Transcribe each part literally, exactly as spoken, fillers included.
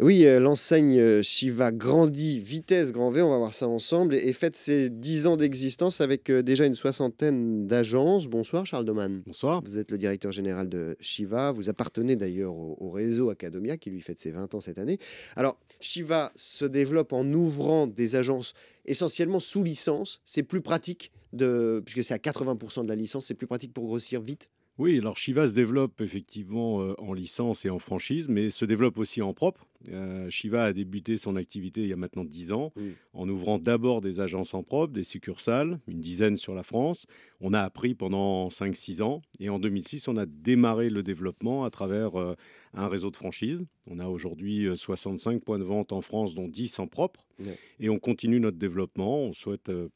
Oui, euh, l'enseigne Shiva grandit, vitesse grand V, on va voir ça ensemble, et, et fête ses dix ans d'existence avec euh, déjà une soixantaine d'agences. Bonsoir Charles Dauman. Bonsoir. Vous êtes le directeur général de Shiva, vous appartenez d'ailleurs au, au réseau Acadomia qui lui fête ses vingt ans cette année. Alors, Shiva se développe en ouvrant des agences essentiellement sous licence, c'est plus pratique, de, puisque c'est à quatre-vingts pour cent de la licence, c'est plus pratique pour grossir vite. Oui, alors Shiva se développe effectivement en licence et en franchise, mais se développe aussi en propre. Euh, Shiva a débuté son activité il y a maintenant dix ans, mmh. en ouvrant d'abord des agences en propre, des succursales, une dizaine sur la France. On a appris pendant cinq six ans et en deux mille six, on a démarré le développement à travers euh, un réseau de franchises. On a aujourd'hui soixante-cinq points de vente en France, dont dix en propre. Mmh. Et on continue notre développement. On souhaite euh,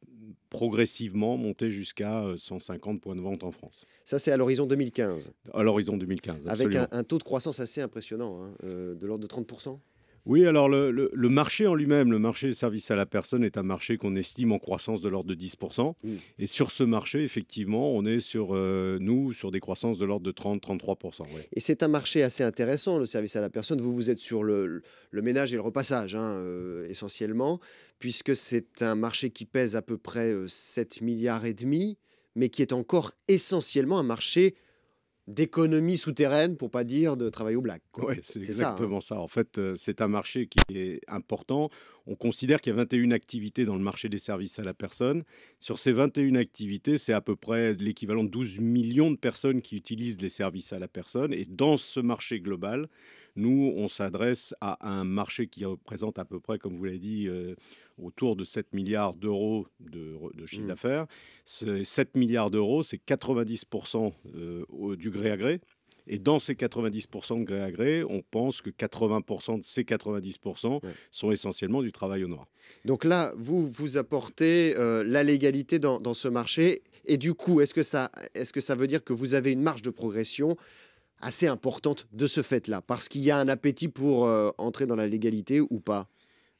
progressivement monter jusqu'à cent cinquante points de vente en France. Ça, c'est à l'horizon deux mille quinze. À l'horizon deux mille quinze, absolument. Avec un, un taux de croissance assez impressionnant, hein, euh, de l'ordre de trente pour cent. Oui, alors le, le, le marché en lui-même, le marché des services à la personne est un marché qu'on estime en croissance de l'ordre de dix pour cent. Mmh. Et sur ce marché, effectivement, on est sur, euh, nous, sur des croissances de l'ordre de trente à trente-trois pour cent. Ouais. Et c'est un marché assez intéressant, le service à la personne. Vous, vous êtes sur le, le ménage et le repassage, hein, euh, essentiellement, puisque c'est un marché qui pèse à peu près euh, sept milliards et demi, mais qui est encore essentiellement un marché d'économie souterraine, pour pas dire de travail au black. Oui, c'est exactement ça, hein. ça. En fait, c'est un marché qui est important. On considère qu'il y a vingt et une activités dans le marché des services à la personne. Sur ces vingt et une activités, c'est à peu près l'équivalent de douze millions de personnes qui utilisent les services à la personne. Et dans ce marché global, nous, on s'adresse à un marché qui représente à peu près, comme vous l'avez dit, euh, autour de sept milliards d'euros de, de chiffre mmh. d'affaires. sept milliards d'euros, c'est quatre-vingt-dix pour cent euh, du gré à gré. Et dans ces quatre-vingt-dix pour cent de gré à gré, on pense que quatre-vingts pour cent de ces quatre-vingt-dix pour cent ouais. sont essentiellement du travail au noir. Donc là, vous vous apportez euh, la légalité dans, dans ce marché. Et du coup, est-ce que ça, est-ce que ça veut dire que vous avez une marge de progression assez importante de ce fait-là? Parce qu'il y a un appétit pour euh, entrer dans la légalité ou pas?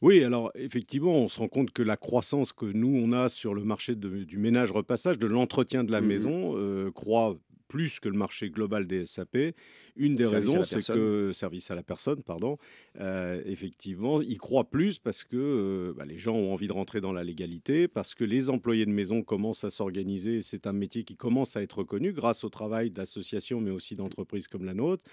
Oui, alors effectivement, on se rend compte que la croissance que nous, on a sur le marché de, du ménage-repassage, de l'entretien de la mmh. maison, euh, croît plus que le marché global des S A P. Une des service raisons, c'est que... Service à la personne, pardon. Euh, effectivement, il croit plus parce que euh, bah, les gens ont envie de rentrer dans la légalité, parce que les employés de maison commencent à s'organiser. C'est un métier qui commence à être reconnu grâce au travail d'associations, mais aussi d'entreprises comme la nôtre.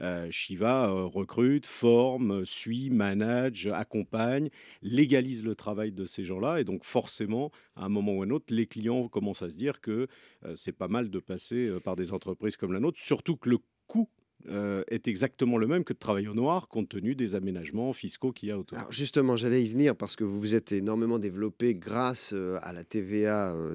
Euh, Shiva euh, recrute, forme, suit, manage, accompagne, légalise le travail de ces gens-là. Et donc, forcément, à un moment ou à un autre, les clients commencent à se dire que euh, c'est pas mal de passer euh, par des entreprises comme la nôtre, surtout que le coût euh, est exactement le même que de travailler au noir, compte tenu des aménagements fiscaux qu'il y a autour. Alors justement, j'allais y venir parce que vous vous êtes énormément développé grâce euh, à la T V A euh,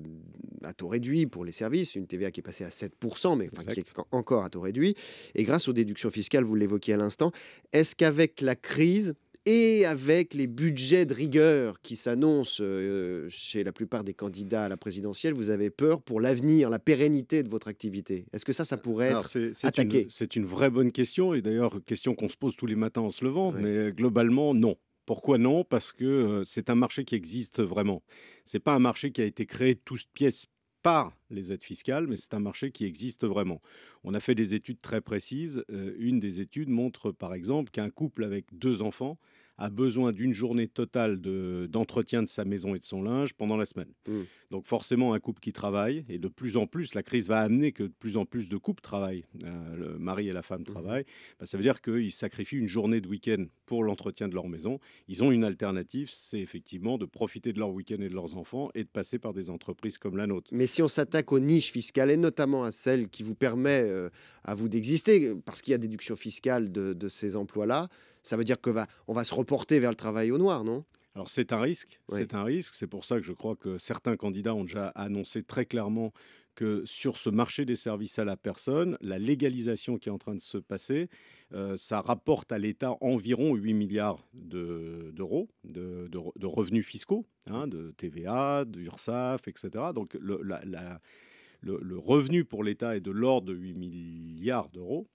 à taux réduit pour les services, une T V A qui est passée à sept pour cent, mais enfin, qui est encore à taux réduit, et grâce aux déductions fiscales, vous l'évoquiez à l'instant. Est-ce qu'avec la crise et avec les budgets de rigueur qui s'annoncent euh, chez la plupart des candidats à la présidentielle, vous avez peur pour l'avenir, la pérennité de votre activité? Est-ce que ça, ça pourrait être Alors c'est, c'est attaqué? C'est une vraie bonne question, et d'ailleurs question qu'on se pose tous les matins en se levant, oui. mais globalement, non. Pourquoi non? Parce que euh, c'est un marché qui existe vraiment. Ce n'est pas un marché qui a été créé de toutes pièces par les aides fiscales, mais c'est un marché qui existe vraiment. On a fait des études très précises. Euh, une des études montre, par exemple, qu'un couple avec deux enfants a besoin d'une journée totale de, d'entretien de sa maison et de son linge pendant la semaine. Mmh. Donc forcément, un couple qui travaille, et de plus en plus, la crise va amener que de plus en plus de couples travaillent, euh, le mari et la femme mmh. travaillent, bah, ça veut dire qu'ils sacrifient une journée de week-end pour l'entretien de leur maison. Ils ont une alternative, c'est effectivement de profiter de leur week-end et de leurs enfants et de passer par des entreprises comme la nôtre. Mais si on s'attaque aux niches fiscales, et notamment à celle qui vous permet euh, à vous d'exister, parce qu'il y a déduction fiscale de, de ces emplois-là, ça veut dire qu'on va, on va se reporter vers le travail au noir, non? Alors c'est un risque, oui. c'est un risque. C'est pour ça que je crois que certains candidats ont déjà annoncé très clairement que sur ce marché des services à la personne, la légalisation qui est en train de se passer, euh, ça rapporte à l'État environ huit milliards d'euros de, de, de, de revenus fiscaux, hein, de T V A, d'URSSAF, et cetera. Donc le, la, la, le, le revenu pour l'État est de l'ordre de huit milliards d'euros.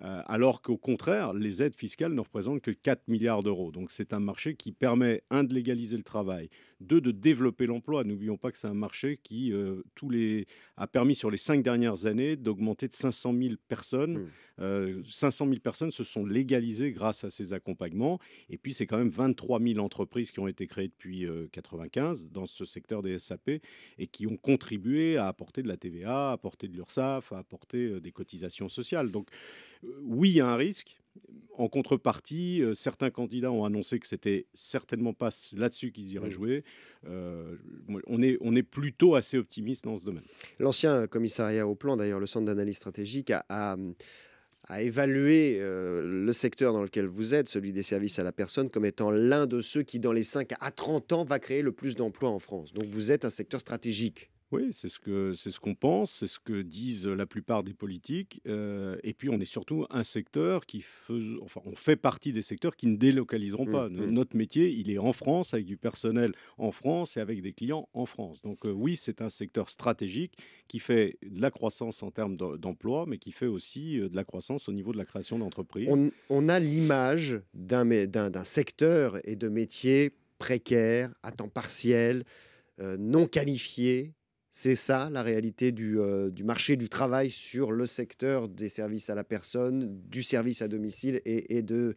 Alors qu'au contraire, les aides fiscales ne représentent que quatre milliards d'euros. Donc c'est un marché qui permet, un, de légaliser le travail, deux, de développer l'emploi. N'oublions pas que c'est un marché qui euh, tous les, a permis sur les cinq dernières années d'augmenter de cinq cent mille personnes Euh, cinq cent mille personnes se sont légalisées grâce à ces accompagnements. Et puis, c'est quand même vingt-trois mille entreprises qui ont été créées depuis mille neuf cent quatre-vingt-quinze dans ce secteur des S A P et qui ont contribué à apporter de la T V A, à apporter de l'URSSAF, à apporter des cotisations sociales. Donc, oui, il y a un risque. En contrepartie, euh, certains candidats ont annoncé que c'était certainement pas là-dessus qu'ils iraient jouer. Euh, on est, on est plutôt assez optimiste dans ce domaine. L'ancien commissariat au plan, d'ailleurs, le centre d'analyse stratégique, a, a, a évalué euh, le secteur dans lequel vous êtes, celui des services à la personne, comme étant l'un de ceux qui, dans les cinq à trente ans, va créer le plus d'emplois en France. Donc vous êtes un secteur stratégique. Oui, c'est ce que c'est ce qu'on pense, c'est ce que disent la plupart des politiques. Euh, et puis, on est surtout un secteur qui... Fais, enfin, on fait partie des secteurs qui ne délocaliseront pas. Mmh, mmh. Notre métier, il est en France, avec du personnel en France et avec des clients en France. Donc euh, oui, c'est un secteur stratégique qui fait de la croissance en termes d'emploi, mais qui fait aussi de la croissance au niveau de la création d'entreprises. On, on a l'image d'un d'un secteur et de métiers précaires, à temps partiel, euh, non qualifiés. C'est ça la réalité du, euh, du marché du travail sur le secteur des services à la personne, du service à domicile et, et, de,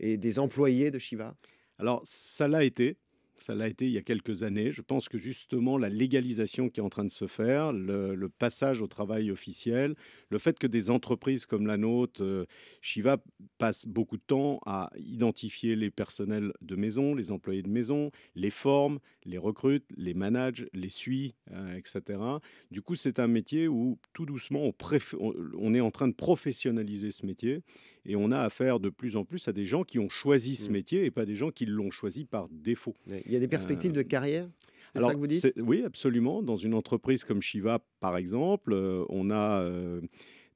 et des employés de Shiva? Alors ça l'a été. Ça l'a été il y a quelques années. Je pense que justement la légalisation qui est en train de se faire, le, le passage au travail officiel, le fait que des entreprises comme la nôtre, euh, Shiva, passent beaucoup de temps à identifier les personnels de maison, les employés de maison, les forment, les recrutent, les managent, les suit, euh, et cetera. Du coup, c'est un métier où tout doucement, on, préf... on est en train de professionnaliser ce métier. Et on a affaire de plus en plus à des gens qui ont choisi ce métier et pas des gens qui l'ont choisi par défaut. Il y a des perspectives euh... de carrière ? C'est ça que vous dites ? Oui, absolument. Dans une entreprise comme Shiva, par exemple, euh, on a... Euh...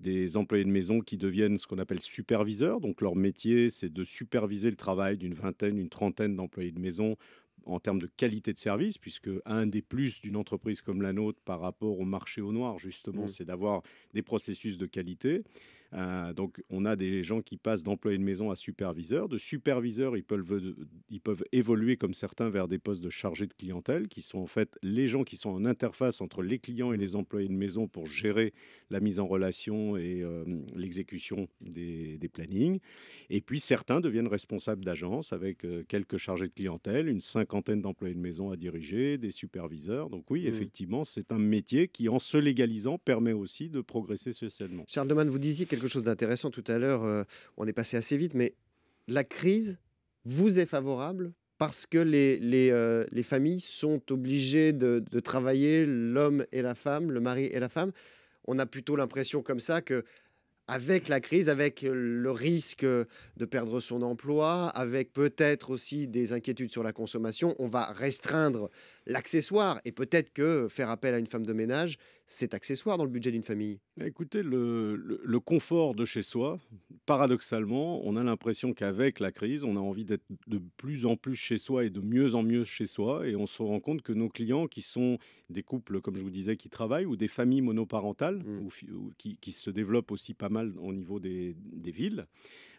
des employés de maison qui deviennent ce qu'on appelle superviseurs. Donc leur métier, c'est de superviser le travail d'une vingtaine, une trentaine d'employés de maison en termes de qualité de service, puisque un des plus d'une entreprise comme la nôtre par rapport au marché au noir, justement, mmh. c'est d'avoir des processus de qualité. Euh, donc on a des gens qui passent d'employés de maison à superviseurs. De superviseurs, ils peuvent, ils peuvent évoluer comme certains vers des postes de chargés de clientèle, qui sont en fait les gens qui sont en interface entre les clients et les employés de maison pour gérer la mise en relation et euh, l'exécution des, des plannings. Et puis certains deviennent responsables d'agence avec euh, quelques chargés de clientèle, une cinquantaine d'employés de maison à diriger, des superviseurs. Donc oui, mmh. effectivement, c'est un métier qui, en se légalisant, permet aussi de progresser socialement. Charles Dauman, vous disiez quelque chose d'intéressant tout à l'heure. Euh, on est passé assez vite, mais la crise vous est favorable parce que les, les, euh, les familles sont obligées de, de travailler, l'homme et la femme, le mari et la femme. On a plutôt l'impression comme ça que, avec la crise, avec le risque de perdre son emploi, avec peut-être aussi des inquiétudes sur la consommation, on va restreindre l'accessoire. Et peut-être que faire appel à une femme de ménage, c'est accessoire dans le budget d'une famille. Écoutez, le, le, le confort de chez soi, paradoxalement, on a l'impression qu'avec la crise, on a envie d'être de plus en plus chez soi et de mieux en mieux chez soi. Et on se rend compte que nos clients, qui sont des couples, comme je vous disais, qui travaillent, ou des familles monoparentales, mmh. ou, ou, qui, qui se développent aussi pas mal, au niveau des, des villes,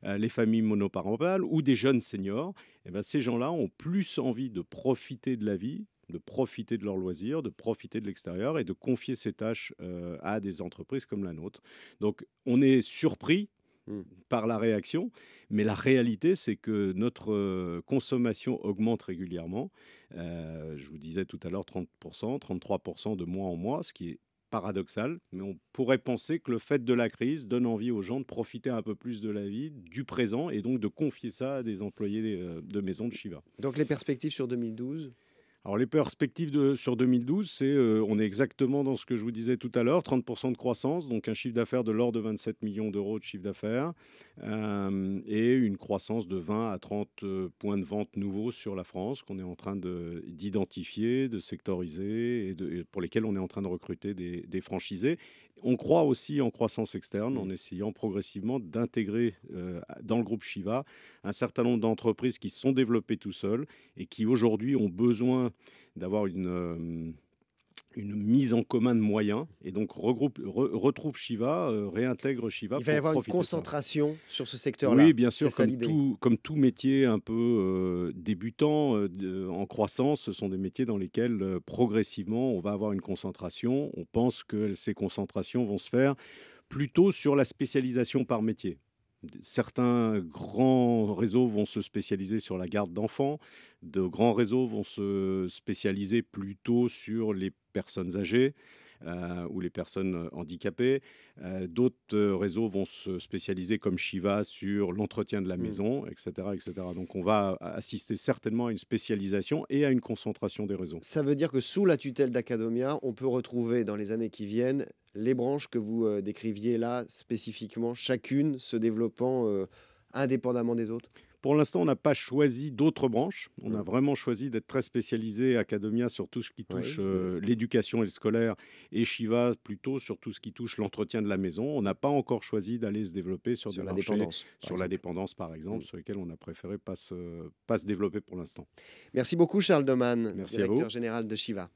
euh, les familles monoparentales ou des jeunes seniors, eh bien, ces gens-là ont plus envie de profiter de la vie, de profiter de leurs loisirs, de profiter de l'extérieur et de confier ces tâches euh, à des entreprises comme la nôtre. Donc, on est surpris mmh. par la réaction, mais la réalité, c'est que notre euh, consommation augmente régulièrement. Euh, je vous disais tout à l'heure trente pour cent, trente-trois pour cent de mois en mois, ce qui est paradoxal, mais on pourrait penser que le fait de la crise donne envie aux gens de profiter un peu plus de la vie, du présent, et donc de confier ça à des employés de maison de Shiva. Donc les perspectives sur deux mille douze ? Alors les perspectives de, sur deux mille douze, c'est euh, on est exactement dans ce que je vous disais tout à l'heure, trente pour cent de croissance, donc un chiffre d'affaires de l'ordre de vingt-sept millions d'euros de chiffre d'affaires, euh, et une croissance de vingt à trente points de vente nouveaux sur la France qu'on est en train d'identifier, de, de sectoriser, et, de, et pour lesquels on est en train de recruter des, des franchisés. On croit aussi en croissance externe en essayant progressivement d'intégrer euh, dans le groupe Shiva un certain nombre d'entreprises qui se sont développées tout seules et qui aujourd'hui ont besoin d'avoir une... Euh une mise en commun de moyens, et donc regroupe, re, retrouve Shiva, euh, réintègre Shiva. Il va y avoir une concentration sur ce secteur-là. Oui, bien sûr, comme tout, comme tout métier un peu euh, débutant, euh, en croissance, ce sont des métiers dans lesquels euh, progressivement on va avoir une concentration. On pense que ces concentrations vont se faire plutôt sur la spécialisation par métier. Certains grands réseaux vont se spécialiser sur la garde d'enfants, de grands réseaux vont se spécialiser plutôt sur les personnes âgées euh, ou les personnes handicapées. Euh, d'autres réseaux vont se spécialiser comme Shiva sur l'entretien de la maison, et cetera, et cetera. Donc on va assister certainement à une spécialisation et à une concentration des réseaux. Ça veut dire que sous la tutelle d'Acadomia, on peut retrouver dans les années qui viennent les branches que vous euh, décriviez là, spécifiquement, chacune se développant euh, indépendamment des autres? Pour l'instant, on n'a pas choisi d'autres branches. On mmh. a vraiment choisi d'être très spécialisé à Acadomia sur tout ce qui touche ouais. euh, l'éducation et le scolaire, et Shiva plutôt sur tout ce qui touche l'entretien de la maison. On n'a pas encore choisi d'aller se développer sur, sur des la marchés, dépendance, sur la dépendance, par exemple, mmh. sur lesquels on a préféré pas se, pas se développer pour l'instant. Merci beaucoup, Charles Dauman, directeur général de Shiva.